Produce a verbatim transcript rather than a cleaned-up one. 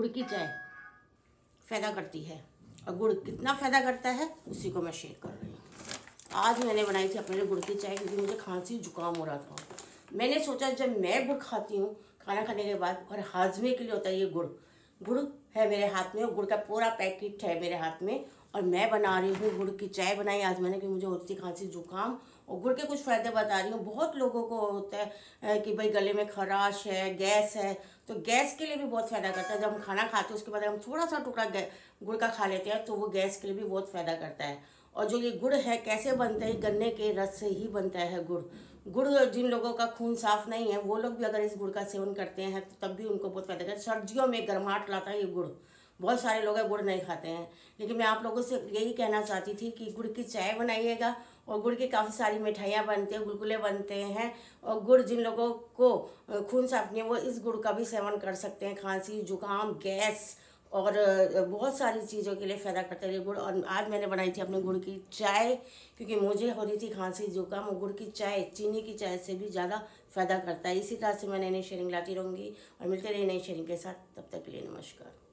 गुड़ की चाय फ़ायदा करती है और गुड़ कितना फ़ायदा करता है उसी को मैं शेयर कर रही हूँ। आज मैंने बनाई थी अपने लिए गुड़ की चाय क्योंकि मुझे खांसी जुकाम हो रहा था। मैंने सोचा जब मैं गुड़ खाती हूँ खाना खाने के बाद और हाजमे के लिए होता है ये गुड़, गुड़ है मेरे हाथ में और गुड़ का पूरा पैकेट है मेरे हाथ में और मैं बना रही हूँ गुड़ की चाय बनाई आज मैंने क्योंकि मुझे होती खांसी जुकाम और गुड़ के कुछ फ़ायदे बता रही हूँ। बहुत लोगों को होता है कि भाई गले में खराश है, गैस है, तो गैस के लिए भी बहुत फ़ायदा करता है। जब हम खाना खाते हैं उसके बाद हम थोड़ा सा टुकड़ा गुड़ का खा लेते हैं तो वो गैस के लिए भी बहुत फ़ायदा करता है। और जो ये गुड़ है कैसे बनता है, गन्ने के रस से ही बनता है गुड़। गुड़ जिन लोगों का खून साफ नहीं है वो लोग भी अगर इस गुड़ का सेवन करते हैं तो तब भी उनको बहुत फ़ायदा करता है। सर्दियों में गर्माहट लाता है ये गुड़। बहुत सारे लोग गुड़ नहीं खाते हैं लेकिन मैं आप लोगों से यही कहना चाहती थी कि गुड़ की चाय बनाइएगा और गुड़ की काफ़ी सारी मिठाइयाँ बनती हैं, गुलगुले बनते हैं और गुड़ जिन लोगों को खून साफ नहीं है वो इस गुड़ का भी सेवन कर सकते हैं। खांसी जुकाम गैस और बहुत सारी चीज़ों के लिए फ़ायदा करता है गुड़। और आज मैंने बनाई थी अपने गुड़ की चाय क्योंकि मुझे हो रही थी खांसी जुकाम और गुड़ की चाय चीनी की चाय से भी ज़्यादा फ़ायदा करता है। इसी तरह से मैंने नई शेयरिंग लाती रहूँगी और मिलते रहिए नई शेयरिंग के साथ। तब तक के लिए नमस्कार।